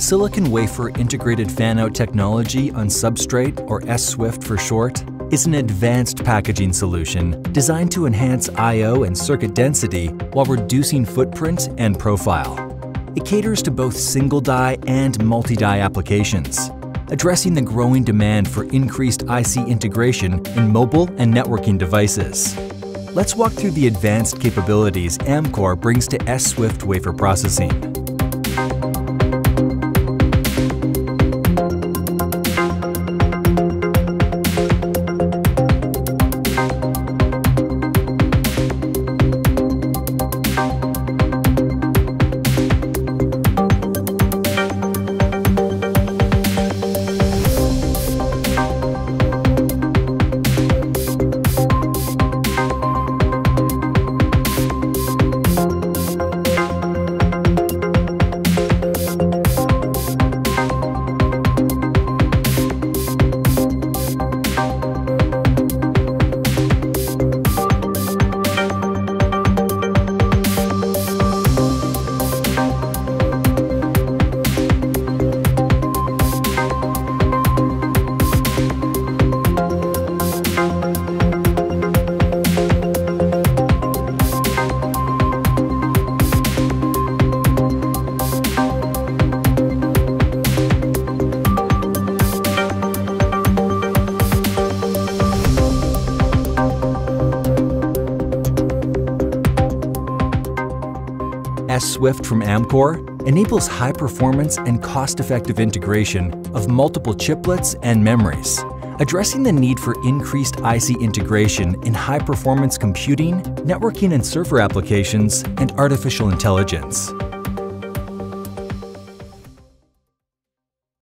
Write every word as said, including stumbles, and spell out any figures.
Silicon Wafer Integrated Fan-Out Technology on Substrate, or S-Swift for short, is an advanced packaging solution designed to enhance I O and circuit density while reducing footprint and profile. It caters to both single-die and multi-die applications, addressing the growing demand for increased I C integration in mobile and networking devices. Let's walk through the advanced capabilities Amkor brings to S-Swift wafer processing. S-Swift from Amkor enables high performance and cost-effective integration of multiple chiplets and memories, addressing the need for increased I C integration in high-performance computing, networking and server applications, and artificial intelligence.